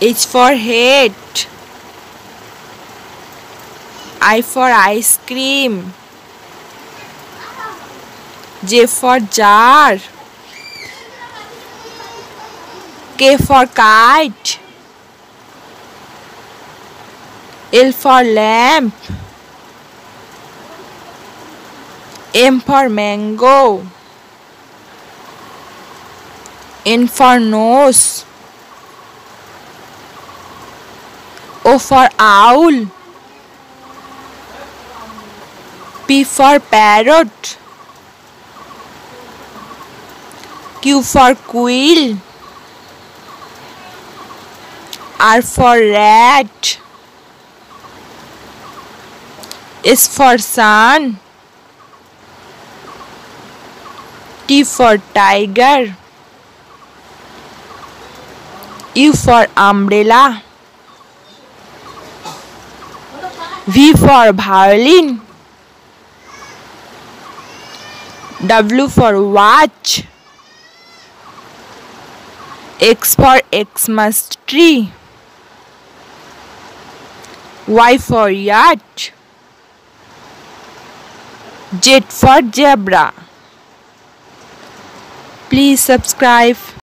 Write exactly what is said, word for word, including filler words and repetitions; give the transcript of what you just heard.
H for head. I for ice cream. J for jar. K for kite. L for lamp. M for mango. N for nose. O for owl. P for parrot. Q for quill. R for rat. S for sun. T for tiger. U for umbrella. V for violin. W for watch. X for Xmas tree. Y for yacht. Z for zebra. Please subscribe.